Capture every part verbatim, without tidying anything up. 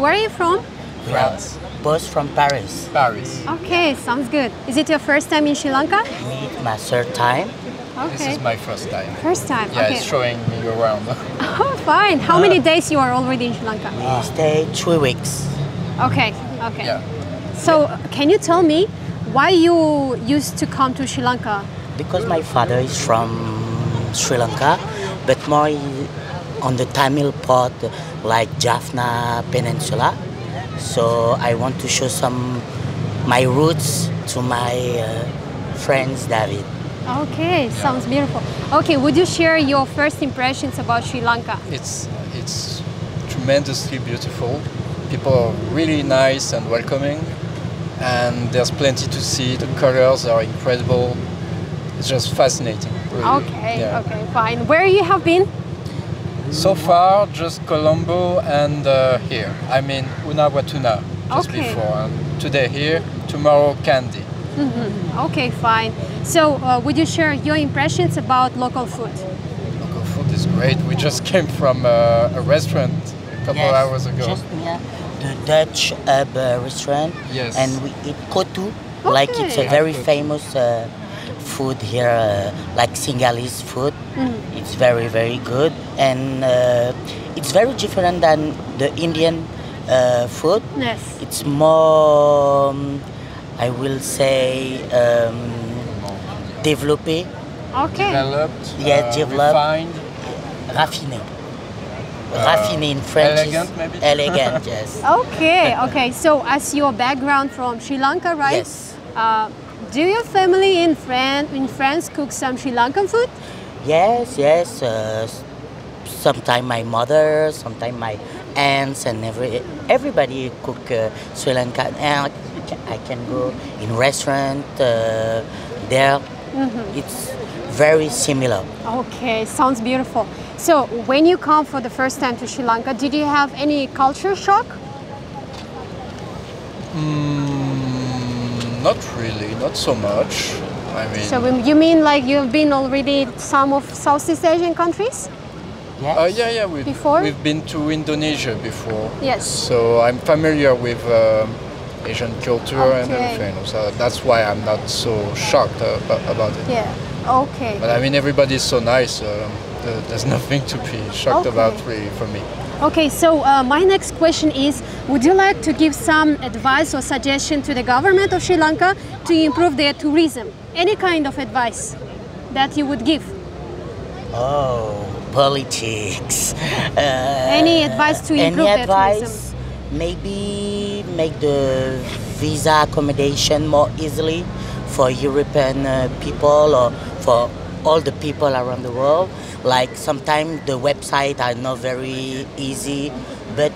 Where are you from? France. Both from Paris. Paris. Okay, sounds good. Is it your first time in Sri Lanka? It's my third time. Okay. This is my first time. First time. Yeah, okay. It's showing me around. Oh, fine. How many days you are already in Sri Lanka? We stay three weeks. Okay. Okay. Yeah. So, can you tell me why you used to come to Sri Lanka? Because my father is from Sri Lanka, but more on the Tamil part, like Jaffna Peninsula. So I want to show some my roots to my uh, friends, David. Okay, sounds beautiful. Okay, would you share your first impressions about Sri Lanka? It's it's tremendously beautiful. People are really nice and welcoming, and there's plenty to see. The colors are incredible. It's just fascinating. Really. Okay, yeah. Okay, fine. Where you have been? So far, just Colombo and uh, here. I mean, Unawatuna just okay. before. And today here, tomorrow Kandy. Mm-hmm. Okay, fine. So, uh, would you share your impressions about local food? Local food is great. We just came from uh, a restaurant a couple yes, hours ago. Just near the Dutch Hub uh, restaurant. Yes. And we eat kotu, okay. like it's a very famous uh, food here, uh, like Sinhalese food. Mm-hmm. It's very, very good. And uh, it's very different than the Indian uh, food. Yes. It's more... Um, I will say um, developed. Okay. Developed. Yeah, uh, developed. Refined. Raffiné. Uh, Raffiné in French. Elegant, maybe. Elegant, yes. Okay, okay. So, as your background from Sri Lanka, right? Yes. Uh, do your family in France, in France cook some Sri Lankan food? Yes, yes. Uh, sometimes my mother, sometimes my aunts, and every everybody cook uh, Sri Lankan. Uh, I can go in restaurant uh, there. Mm-hmm. It's very similar. Okay, sounds beautiful. So, when you come for the first time to Sri Lanka, did you have any culture shock? Mm, not really, not so much. I mean. So you mean like you've been already some of Southeast Asian countries? Yes. Uh, yeah, yeah. We've, before we've been to Indonesia before. Yes. So I'm familiar with. Uh, Asian culture okay. and everything, so that's why I'm not so shocked uh, about it. Yeah, okay. But I mean, everybody's so nice, uh, there's nothing to be shocked okay. about really for me. Okay, so uh, my next question is, would you like to give some advice or suggestion to the government of Sri Lanka to improve their tourism? Any kind of advice that you would give? Oh, politics. Uh, any advice to improve their advice? tourism? Maybe make the visa accommodation more easily for European uh, people or for all the people around the world. Like sometimes the websites are not very easy, but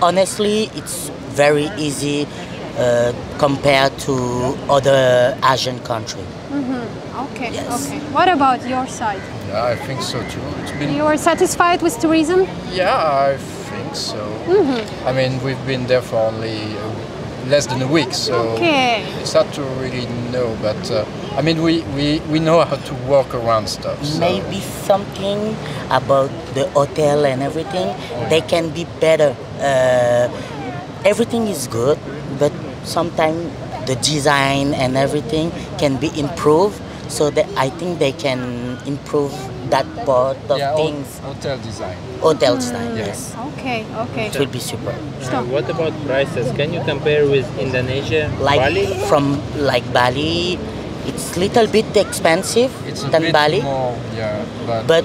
honestly it's very easy uh, compared to other Asian countries. Mm-hmm. Okay, yes. Okay. What about your side? Yeah, I think so too. It's been... You are satisfied with tourism? Yeah, I've so mm-hmm. I mean, we've been there for only uh, less than a week, so okay. it's hard to really know, but uh, I mean we, we, we know how to walk around stuff. So. Maybe something about the hotel and everything, yeah. they can be better. Uh, everything is good, but sometimes the design and everything can be improved, so that I think they can improve that part of yeah, things. Hotel design. Hotel design, mm. yes. Okay, okay. It will be super. Uh, what about prices? Can you compare with Indonesia, like Bali? From like Bali, it's little bit expensive it's than a bit Bali. More, yeah, but, but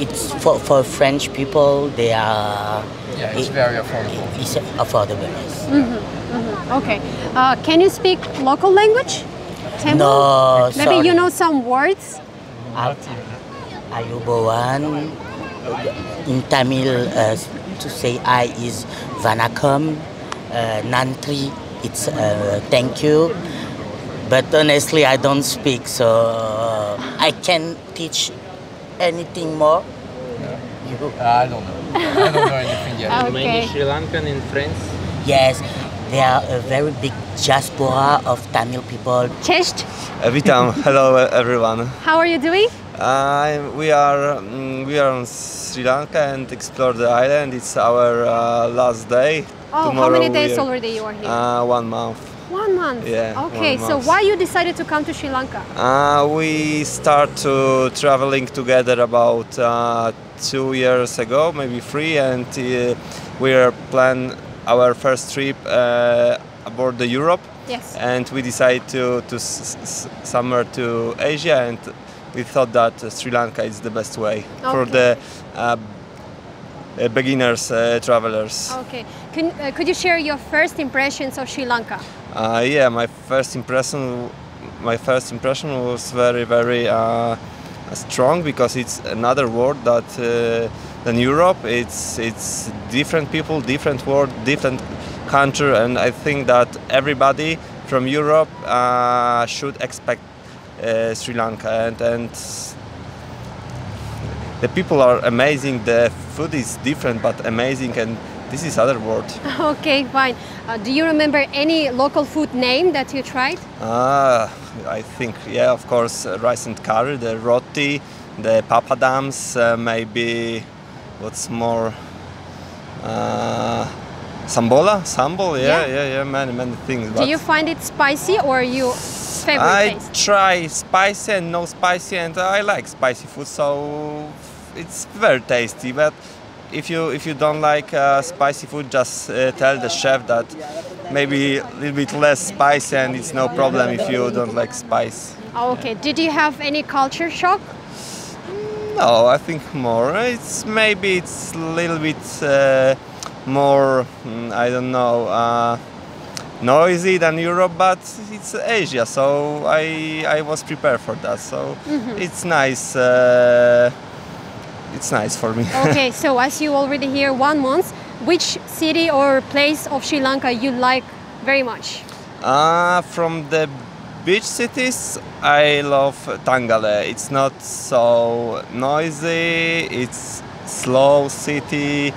it's for, for French people, they are... Yeah, it's it, very affordable. It's affordable, yes. Mm-hmm, mm-hmm. Okay. Uh, can you speak local language? Temple? No, Maybe sorry. you know some words? Al Ayubowan, in Tamil, uh, to say I is Vanakkam, uh, Nantri, it's uh, thank you. But honestly, I don't speak, so I can teach anything more. Yeah. You? I don't know. I don't know anything yet. Okay. Many Sri Lankan in France? Yes. They are a very big diaspora of Tamil people. Cześć! Witam. Hello, everyone. How are you doing? Uh, we are um, we are in Sri Lanka and explore the island. It's our uh, last day. Oh, tomorrow. How many days are, already you are here? Uh, one month. One month. Yeah. Okay. Month. So why you decided to come to Sri Lanka? Uh, we start to traveling together about uh, two years ago, maybe three, and uh, we are plan our first trip uh, aboard the Europe. Yes. And we decide to to s s somewhere to Asia and. We thought that uh, Sri Lanka is the best way okay. for the uh, uh, beginners, uh, travelers. Okay, Can, uh, could you share your first impressions of Sri Lanka? Uh, yeah, my first impression, my first impression was very, very uh, strong because it's another world that uh, than Europe. It's it's different people, different world, different country, and I think that everybody from Europe uh, should expect. Uh, Sri Lanka and, and the people are amazing, the food is different but amazing and this is other world. Okay, fine. Uh, do you remember any local food name that you tried? Ah, I think, yeah, of course, uh, rice and curry, the roti, the papadams, uh, maybe what's more, uh, sambola, sambal, yeah, yeah, yeah, yeah, many, many things. Do you find it spicy or you... I place. try spicy and no spicy, and I like spicy food, so it's very tasty. But if you if you don't like uh, spicy food, just uh, tell the chef that maybe a little bit less spicy, and it's no problem if you don't like spice. Oh, okay. Yeah. Did you have any culture shock? No, I think more. It's maybe it's a little bit uh, more. I don't know. Uh, noisy than Europe, but it's Asia, so I I was prepared for that, so mm-hmm. it's nice uh, it's nice for me. Okay, so as you already here one month, which city or place of Sri Lanka you like very much? Uh, from the beach cities, I love Tangale. It's not so noisy, it's slow city,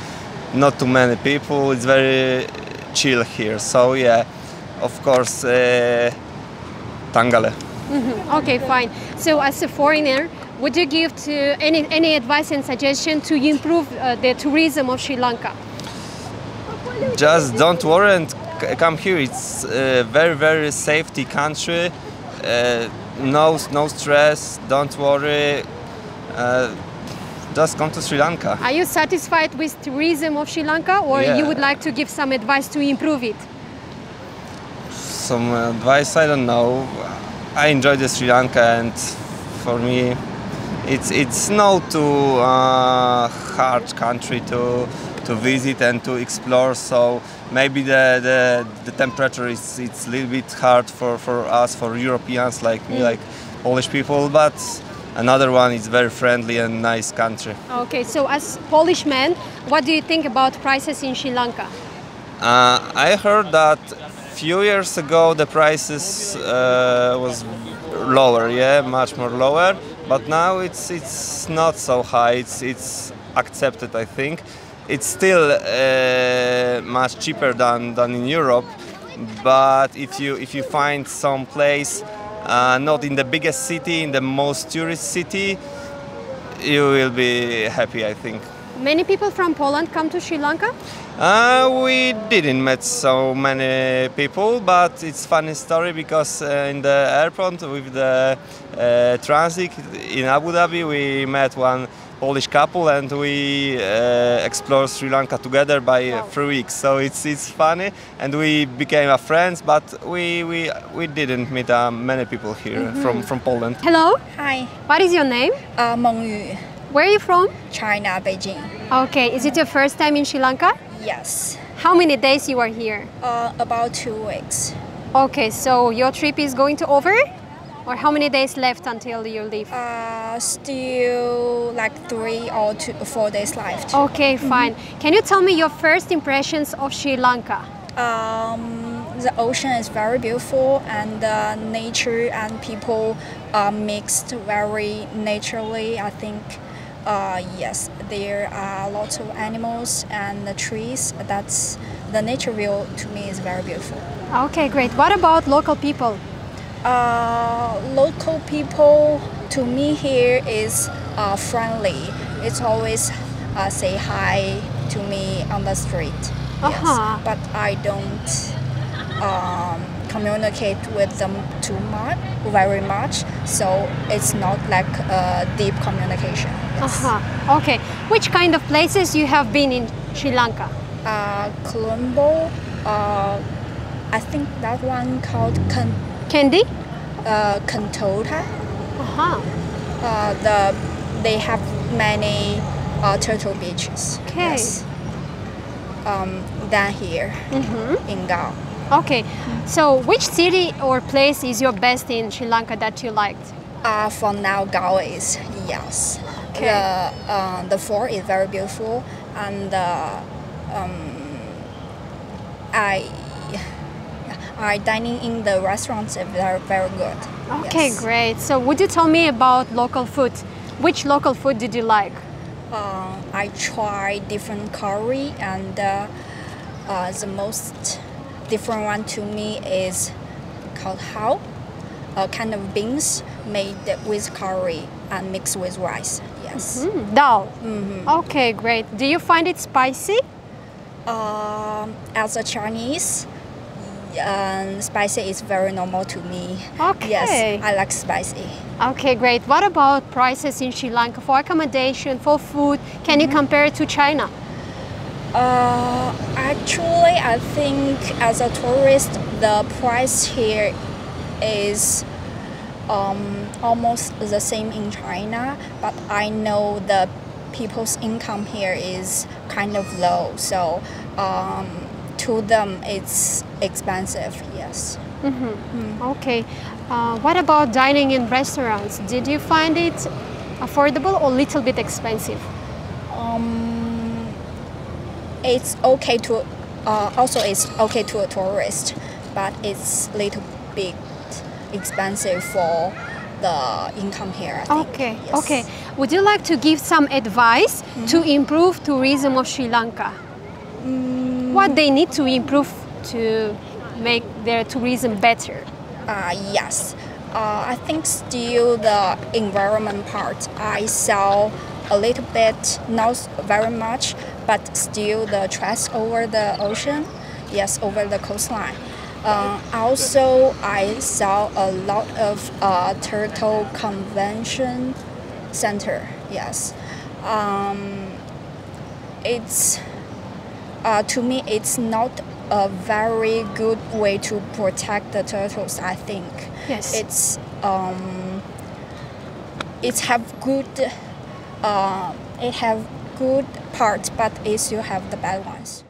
not too many people, it's very chill here, so yeah, of course, uh, Tangale. Mm-hmm. Okay, fine. So, as a foreigner, would you give to any any advice and suggestion to improve uh, the tourism of Sri Lanka? Just don't worry and come here. It's a very very safety country. Uh, no no stress. Don't worry. Uh, Just come to Sri Lanka. Are you satisfied with tourism of Sri Lanka, or yeah. you would like to give some advice to improve it? Some advice, I don't know. I enjoy the Sri Lanka, and for me, it's it's not too uh, hard country to to visit and to explore. So maybe the the, the temperature is it's a little bit hard for for us, for Europeans like me, mm. like Polish people, but. Another one is very friendly and nice country. Okay, so as Polish man, what do you think about prices in Sri Lanka? Uh, I heard that few years ago the prices uh, was lower, yeah, much more lower. But now it's it's not so high. It's it's accepted, I think. It's still uh, much cheaper than than in Europe. But if you if you find some place. Uh, not in the biggest city, in the most tourist city, you will be happy, I think. Many people from Poland come to Sri Lanka? Uh, we didn't meet so many people, but it's a funny story because uh, in the airport with the uh, transit in Abu Dhabi, we met one Polish couple and we uh, explored Sri Lanka together by wow. three weeks. So it's it's funny and we became a friends, but we we we didn't meet uh, many people here mm-hmm. from from Poland. Hello. Hi. What is your name? Uh, Meng Yu. Where are you from? China, Beijing. Okay, is it your first time in Sri Lanka? Yes. How many days you are here? Uh, about two weeks. Okay, so your trip is going to over? Or how many days left until you leave? Uh, still like three or two, four days left. Okay, fine. Mm-hmm. Can you tell me your first impressions of Sri Lanka? Um, the ocean is very beautiful and uh, nature and people are mixed very naturally, I think. Uh, yes, there are lots of animals and the trees. That's the nature view to me is very beautiful. Okay, great. What about local people? Uh, local people to me here is uh, friendly. It's always uh, say hi to me on the street. Yes. Uh-huh. But I don't um, communicate with them too much, very much. So it's not like a deep communication. Yes. Uh-huh. Okay. Which kind of places you have been in Sri Lanka? Uh, Colombo. Uh, I think that one called Kan Kandy. Uh, Kantota. Uh-huh. Uh, the they have many uh, turtle beaches. Okay. Yes. Um, than here mm-hmm. in Galle. Okay. Mm-hmm. So, which city or place is your best in Sri Lanka that you liked? Uh, for now, Galle is yes. Okay. The uh, the fort is very beautiful, and uh, um, I. Uh, dining in the restaurants are very good. Okay, yes. Great. So would you tell me about local food? Which local food did you like? Uh, I tried different curry, and uh, uh, the most different one to me is called hao, a kind of beans made with curry and mixed with rice. Yes. Mm-hmm. Dal. Mm-hmm. Okay, great. Do you find it spicy? Uh, as a Chinese, Um, spicy is very normal to me. Okay. Yes, I like spicy. Okay, great. What about prices in Sri Lanka for accommodation, for food? Can mm-hmm. you compare it to China? Uh, actually, I think as a tourist, the price here is um, almost the same in China, but I know the people's income here is kind of low, so um, to them it's expensive, yes. Mm-hmm. Mm. Okay. Uh, what about dining in restaurants? Did you find it affordable or a little bit expensive? Um, it's okay to, uh, also it's okay to a tourist, but it's a little bit expensive for the income here, I think. Okay, yes. Okay. Would you like to give some advice mm-hmm. to improve tourism of Sri Lanka? Mm. What they need to improve to make their tourism better? Uh, yes, uh, I think still the environment part. I saw a little bit, not very much, but still the trash over the ocean, yes, over the coastline. Uh, also, I saw a lot of uh, turtle convention center, yes. Um, it's, uh, to me, it's not a very good way to protect the turtles, I think. Yes. It's um, it's have good, uh, it have good parts, but it still have the bad ones.